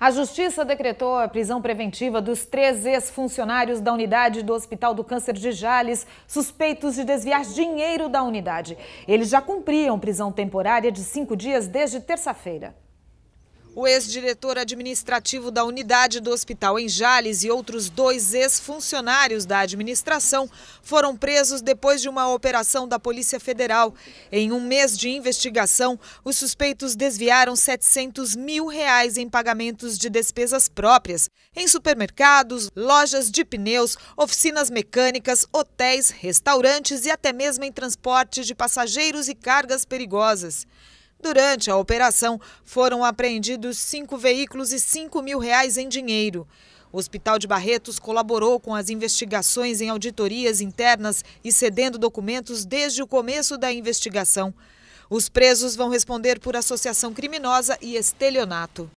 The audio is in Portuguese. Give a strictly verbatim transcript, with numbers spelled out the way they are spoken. A Justiça decretou a prisão preventiva dos três ex-funcionários da unidade do Hospital do Câncer de Jales, suspeitos de desviar dinheiro da unidade. Eles já cumpriam prisão temporária de cinco dias desde terça-feira. O ex-diretor administrativo da unidade do hospital em Jales e outros dois ex-funcionários da administração foram presos depois de uma operação da Polícia Federal. Em um mês de investigação, os suspeitos desviaram setecentos mil reais em pagamentos de despesas próprias, em supermercados, lojas de pneus, oficinas mecânicas, hotéis, restaurantes e até mesmo em transporte de passageiros e cargas perigosas. Durante a operação, foram apreendidos cinco veículos e cinco mil reais em dinheiro. O Hospital de Barretos colaborou com as investigações em auditorias internas e cedendo documentos desde o começo da investigação. Os presos vão responder por associação criminosa e estelionato.